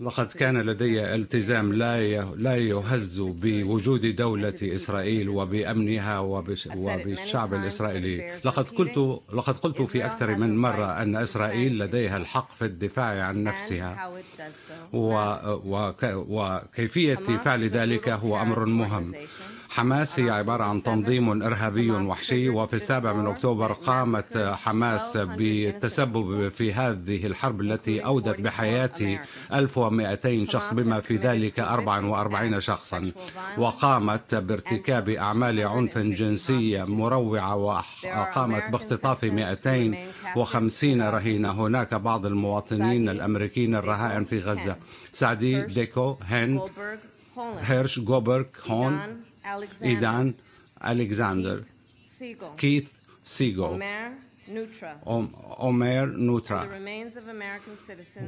لقد كان لدي التزام لا يهز بوجود دولة إسرائيل وبأمنها وبالشعب الإسرائيلي. لقد قلت في أكثر من مرة أن إسرائيل لديها الحق في الدفاع عن نفسها، وكيفية فعل ذلك هو أمر مهم. حماس هي عبارة عن تنظيم إرهابي وحشي، وفي 7 أكتوبر قامت حماس بالتسبب في هذه الحرب التي أودت بحياة 1200 شخص بما في ذلك 44 شخصا، وقامت بارتكاب أعمال عنف جنسية مروعة، وقامت باختطاف 250 رهينة. هناك بعض المواطنين الأمريكيين الرهائن في غزة: سعدي، ديكو، هين، هيرش، جوبرك، هون، إيدان، ألكساندر، كيث، سيغو، أومير، نوترا،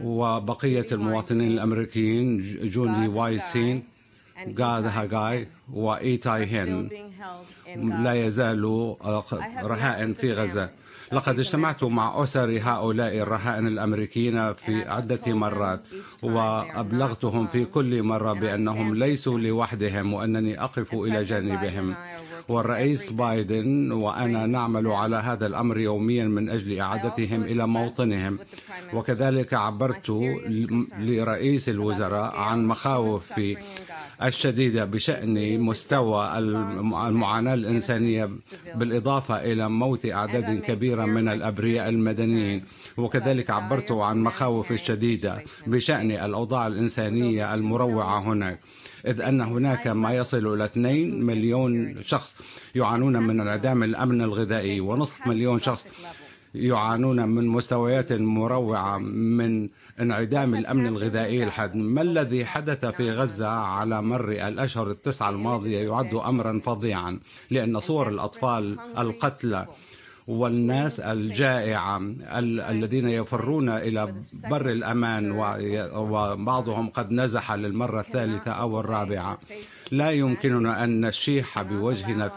وبقية المواطنين الأمريكيين: جوني وايسين، غاد هاغاي، وإيتاي هين، لا يزالوا رهائن في غزة. لقد اجتمعت مع أسر هؤلاء الرهائن الأمريكيين في عدة مرات، وأبلغتهم في كل مرة بأنهم ليسوا لوحدهم وأنني أقف إلى جانبهم. والرئيس بايدن وأنا نعمل على هذا الأمر يوميا من أجل إعادتهم إلى موطنهم. وكذلك عبرت لرئيس الوزراء عن مخاوفي الشديدة بشأن مستوى المعاناة الإنسانية، بالإضافة إلى موت أعداد كبيرة من الأبرياء المدنيين. وكذلك عبرت عن مخاوفي الشديدة بشأن الأوضاع الإنسانية المروعة هناك، إذ أن هناك ما يصل إلى 2 مليون شخص يعانون من انعدام الأمن الغذائي، ونصف مليون شخص يعانون من مستويات مروعة من انعدام الأمن الغذائي الحاد. ما الذي حدث في غزة على مر الأشهر ال9 الماضية يعد أمرا فظيعا، لأن صور الأطفال القتلى والناس الجائعة الذين يفرون إلى بر الأمان، وبعضهم قد نزح للمرة الثالثة أو الرابعة. لا يمكننا أن نشيح بوجهنا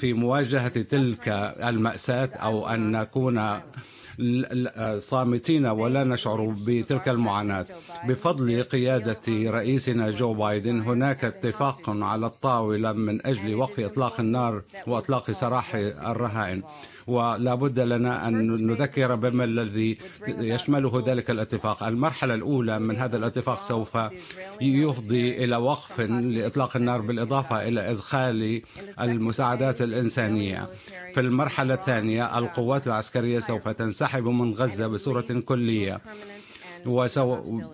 في مواجهة تلك المأساة، أو أن نكون صامتين ولا نشعر بتلك المعاناة. بفضل قيادة رئيسنا جو بايدن هناك اتفاق على الطاولة من أجل وقف إطلاق النار وإطلاق سراح الرهائن، ولا بد لنا أن نذكر بما الذي يشمله ذلك الاتفاق. المرحلة الأولى من هذا الاتفاق سوف يفضي إلى وقف لإطلاق النار، بالإضافة إلى إدخال المساعدات الإنسانية. في المرحلة الثانية القوات العسكرية سوف تنسحب من غزة بصورة كلية،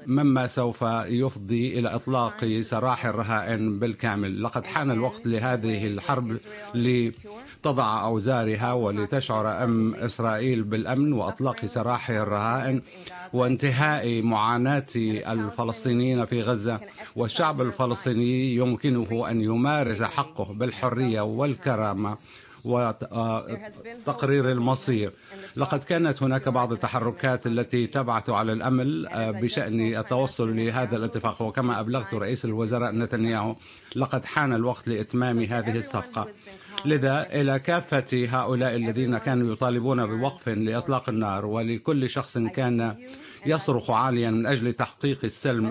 مما سوف يفضي إلى إطلاق سراح الرهائن بالكامل. لقد حان الوقت لهذه الحرب لتضع أوزارها ولتشعر إسرائيل بالأمن، وإطلاق سراح الرهائن، وانتهاء معاناة الفلسطينيين في غزة. والشعب الفلسطيني يمكنه أن يمارس حقه بالحرية والكرامة وتقرير المصير. لقد كانت هناك بعض التحركات التي تبعث على الأمل بشأن التوصل لهذا الاتفاق، وكما أبلغت رئيس الوزراء نتنياهو لقد حان الوقت لإتمام هذه الصفقة. لذا إلى كافة هؤلاء الذين كانوا يطالبون بوقف لإطلاق النار، ولكل شخص كان يصرخ عاليا من أجل تحقيق السلم: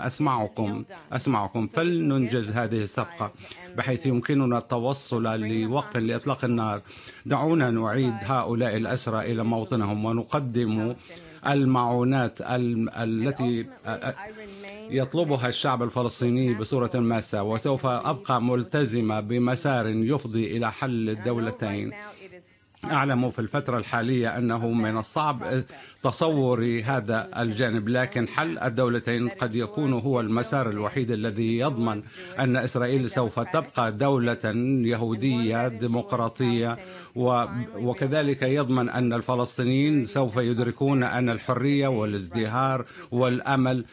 أسمعكم، فلننجز هذه الصفقة بحيث يمكننا التوصل لوقف لإطلاق النار. دعونا نعيد هؤلاء الأسرى إلى موطنهم، ونقدم المعونات التي يطلبها الشعب الفلسطيني بصورة ماسة. وسوف أبقى ملتزمة بمسار يفضي إلى حل الدولتين. أعلم في الفترة الحالية أنه من الصعب تصور هذا الجانب، لكن حل الدولتين قد يكون هو المسار الوحيد الذي يضمن أن إسرائيل سوف تبقى دولة يهودية ديمقراطية، وكذلك يضمن أن الفلسطينيين سوف يدركون أن الحرية والازدهار والأمل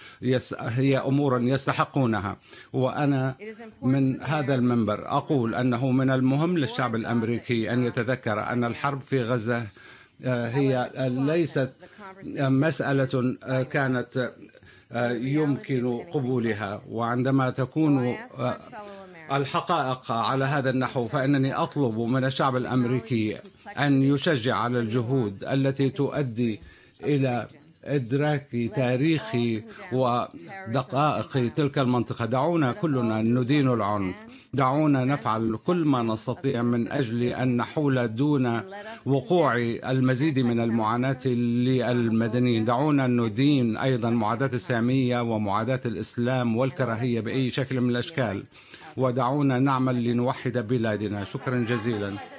هي أمور يستحقونها. وأنا من هذا المنبر أقول أنه من المهم للشعب الأمريكي أن يتذكر أن الحرب في غزة هي ليست مسألة كانت يمكن قبولها. وعندما تكون الحقائق على هذا النحو، فإنني أطلب من الشعب الأمريكي أن يشجع على الجهود التي تؤدي إلى إدراكي تاريخي ودقائق تلك المنطقة. دعونا كلنا ندين العنف، دعونا نفعل كل ما نستطيع من أجل أن نحول دون وقوع المزيد من المعاناة للمدنيين. دعونا ندين أيضا معاداة السامية ومعاداة الإسلام والكراهية بأي شكل من الأشكال، ودعونا نعمل لنوحد بلادنا. شكرا جزيلا.